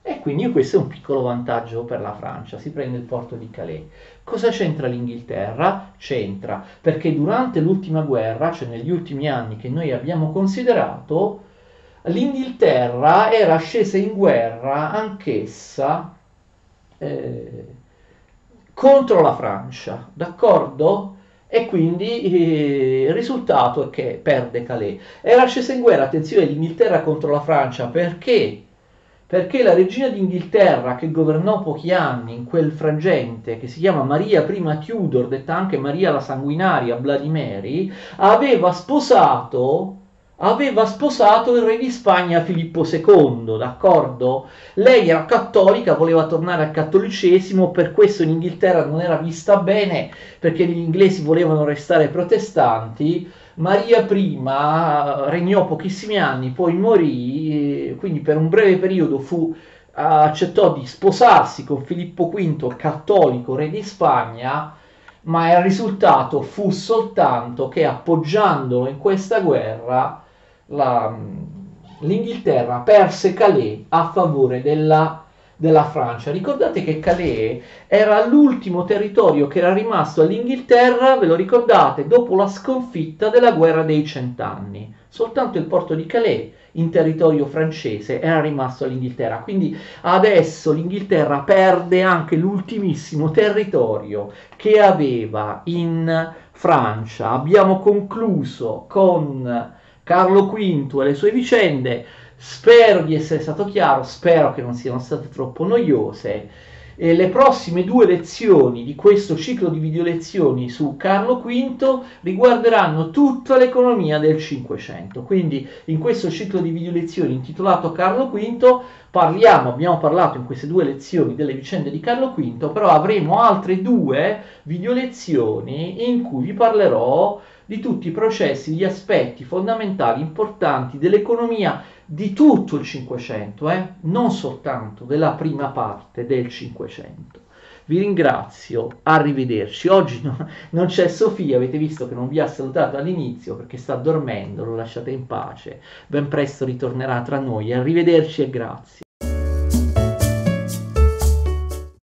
e quindi questo è un piccolo vantaggio per la Francia, si prende il porto di Calais. Cosa c'entra l'Inghilterra? C'entra perché durante l'ultima guerra, cioè negli ultimi anni che noi abbiamo considerato, l'Inghilterra era scesa in guerra anch'essa eh, contro la Francia, d'accordo? E quindi eh, il risultato è che perde Calais. Era scesa in guerra, attenzione, l'Inghilterra contro la Francia, perché? Perché la regina d'Inghilterra, che governò pochi anni in quel frangente, che si chiama Maria prima Tudor, detta anche Maria la Sanguinaria, Bloody Mary, aveva sposato... aveva sposato il re di Spagna Filippo secondo, d'accordo? Lei era cattolica, voleva tornare al cattolicesimo, per questo in Inghilterra non era vista bene, perché gli inglesi volevano restare protestanti. Maria I regnò pochissimi anni, poi morì, quindi per un breve periodo fu, accettò di sposarsi con Filippo quinto, cattolico, re di Spagna, ma il risultato fu soltanto che, appoggiandolo in questa guerra, l'Inghilterra perse Calais a favore della, della Francia. Ricordate che Calais era l'ultimo territorio che era rimasto all'Inghilterra, ve lo ricordate, dopo la sconfitta della guerra dei cent'anni. Soltanto il porto di Calais in territorio francese era rimasto all'Inghilterra, quindi adesso l'Inghilterra perde anche l'ultimissimo territorio che aveva in Francia. Abbiamo concluso con Carlo quinto e le sue vicende, spero di essere stato chiaro, spero che non siano state troppo noiose. E le prossime due lezioni di questo ciclo di video lezioni su Carlo quinto riguarderanno tutta l'economia del Cinquecento. Quindi in questo ciclo di video lezioni intitolato Carlo quinto parliamo, abbiamo parlato in queste due lezioni delle vicende di Carlo quinto, però avremo altre due video lezioni in cui vi parlerò di tutti i processi, gli aspetti fondamentali, importanti dell'economia di tutto il Cinquecento, eh? Non soltanto della prima parte del Cinquecento. Vi ringrazio, arrivederci. Oggi no, non c'è Sofia, avete visto che non vi ha salutato all'inizio perché sta dormendo, lo lasciate in pace. Ben presto ritornerà tra noi. Arrivederci e grazie.